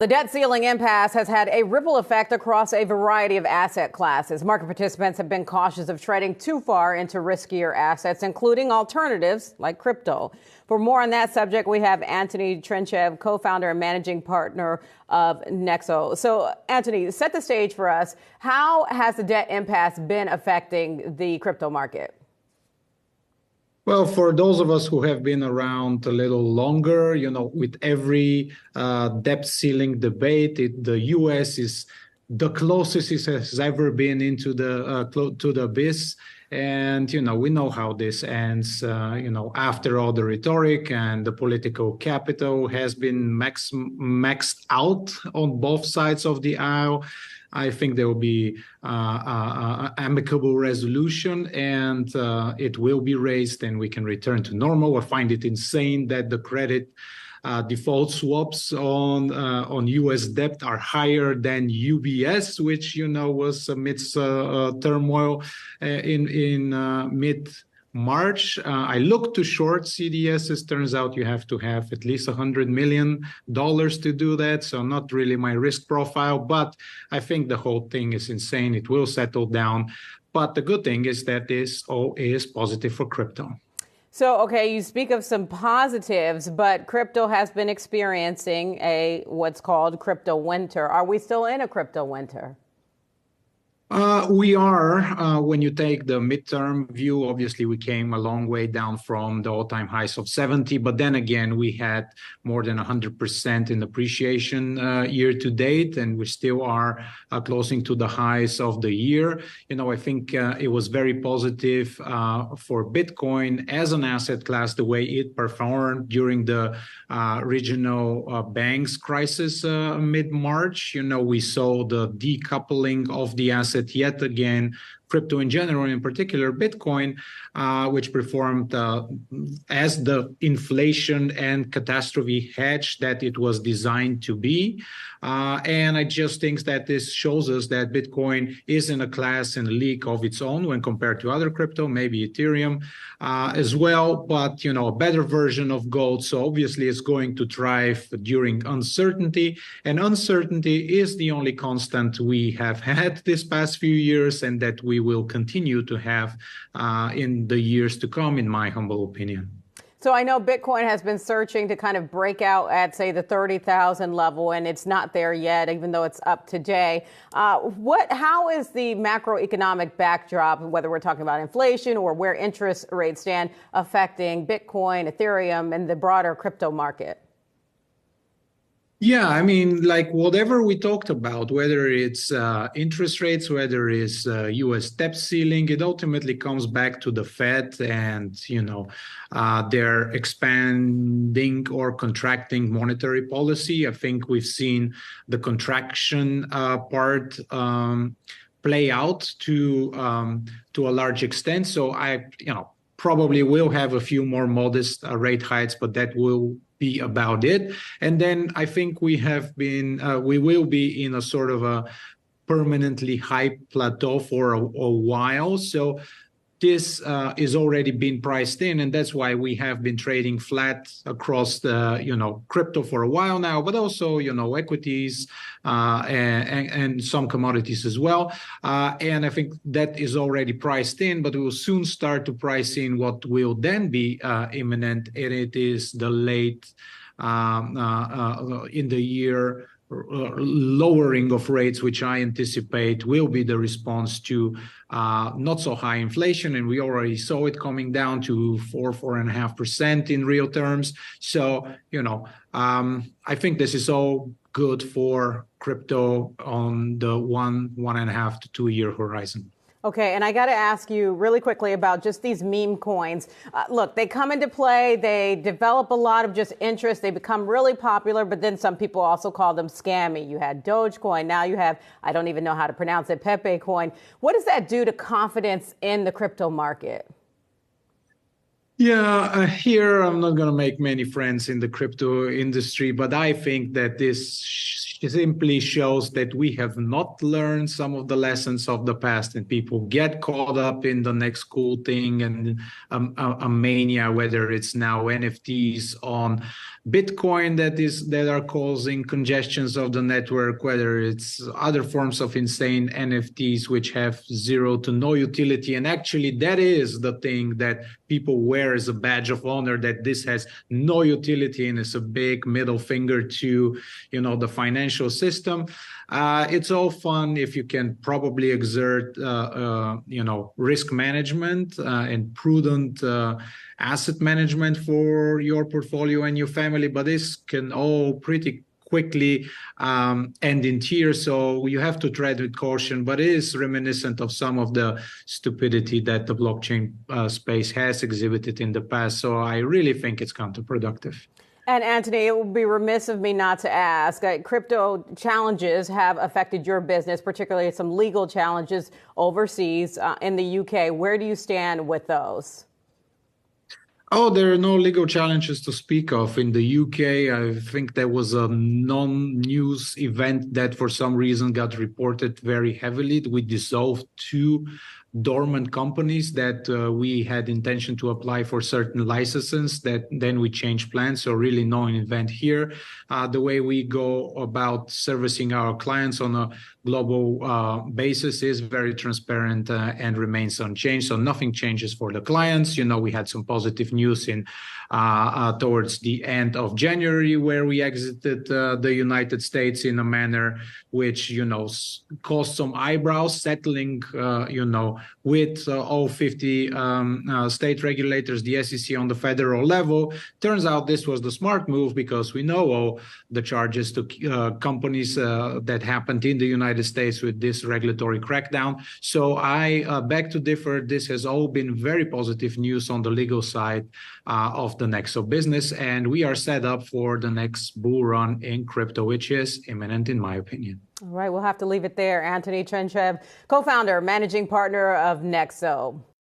The debt ceiling impasse has had a ripple effect across a variety of asset classes. Market participants have been cautious of trading too far into riskier assets, including alternatives like crypto. For more on that subject, we have Antoni Trenchev, co-founder and managing partner of Nexo. So, Antoni, set the stage for us. How has the debt impasse been affecting the crypto market? Well, for those of us who have been around a little longer, you know, with every debt ceiling debate, the U.S. is the closest it has ever been into to the abyss. And, you know, we know how this ends, you know, after all the rhetoric and the political capital has been maxed out on both sides of the aisle. I think there will be amicable resolution, and it will be raised, and we can return to normal. I find it insane that the credit default swaps on U.S. debt are higher than UBS, which, you know, was amidst turmoil in mid-March. I looked to short CDSs. Turns out you have to have at least $100 million to do that. So not really my risk profile, but I think the whole thing is insane. It will settle down. But the good thing is that this all is positive for crypto. So, okay, you speak of some positives, but crypto has been experiencing what's called crypto winter. Are we still in a crypto winter? We are. When you take the midterm view, obviously we came a long way down from the all-time highs of 70, but then again, we had more than 100% in appreciation year to date, and we still are closing to the highs of the year. You know, I think it was very positive for Bitcoin as an asset class, the way it performed during the regional banks crisis mid-March. You know, we saw the decoupling of the asset yet again, crypto in general, in particular Bitcoin, which performed as the inflation and catastrophe hedge that it was designed to be. And I just think that this shows us that Bitcoin is in a class and a league of its own when compared to other crypto, maybe Ethereum as well, but, you know, a better version of gold. So obviously it's going to thrive during uncertainty, and uncertainty is the only constant we have had this past few years, and that we will continue to have in the years to come, in my humble opinion. So I know Bitcoin has been searching to kind of break out at, say, the 30,000 level, and it's not there yet, even though it's up today. How is the macroeconomic backdrop, whether we're talking about inflation or where interest rates stand, affecting Bitcoin, Ethereum, and the broader crypto market? Yeah, I mean, like whatever we talked about, whether it's interest rates, whether it's U.S. debt ceiling, it ultimately comes back to the Fed and, you know, their expanding or contracting monetary policy. I think we've seen the contraction part play out to a large extent. So I, you know, probably will have a few more modest rate hikes, but that will be about it. And then I think we have been, we will be in a sort of a permanently high plateau for a while. So this is already been priced in, and that's why we have been trading flat across the, you know, crypto for a while now, but also, you know, equities and some commodities as well. And I think that is already priced in, but we will soon start to price in what will then be imminent, and it is the late in the year lowering of rates, which I anticipate will be the response to not so high inflation, and we already saw it coming down to 4.5% in real terms. So, you know, I think this is all good for crypto on the 1.5 to 2 year horizon. Okay, and I got to ask you really quickly about just these meme coins. Look, they come into play, they develop a lot of just interest, they become really popular, but then some people also call them scammy. You had Dogecoin, now you have, I don't even know how to pronounce it, Pepe coin. What does that do to confidence in the crypto market? Yeah, here I'm not going to make many friends in the crypto industry, but I think that this simply shows that we have not learned some of the lessons of the past, and people get caught up in the next cool thing and a mania, whether it's now NFTs on Bitcoin that are causing congestions of the network, whether it's other forms of insane NFTs which have zero to no utility. And actually that is the thing that people wear as a badge of honor, that this has no utility and it's a big middle finger to, you know, the financial system. It's all fun if you can probably exert, you know, risk management and prudent asset management for your portfolio and your family, but this can all pretty quickly end in tears. So you have to tread with caution, but it is reminiscent of some of the stupidity that the blockchain space has exhibited in the past. So I really think it's counterproductive. And Antoni, it would be remiss of me not to ask, crypto challenges have affected your business, particularly some legal challenges overseas in the UK. Where do you stand with those? Oh, there are no legal challenges to speak of. In the UK, I think there was a non-news event that for some reason got reported very heavily. We dissolved two dormant companies that we had intention to apply for certain licenses, that then we changed plans. So really no event here. The way we go about servicing our clients on a global basis is very transparent and remains unchanged. So nothing changes for the clients. You know, we had some positive news in towards the end of January, where we exited the United States in a manner which, you know, caused some eyebrows, settling, you know, with all 50 state regulators, the SEC on the federal level. Turns out this was the smart move, because we know all the charges to companies that happened in the United States with this regulatory crackdown. So I beg to differ. This has all been very positive news on the legal side of the Nexo business, and we are set up for the next bull run in crypto, which is imminent, in my opinion. All right, we'll have to leave it there. Antoni Trenchev, co-founder, managing partner of Nexo.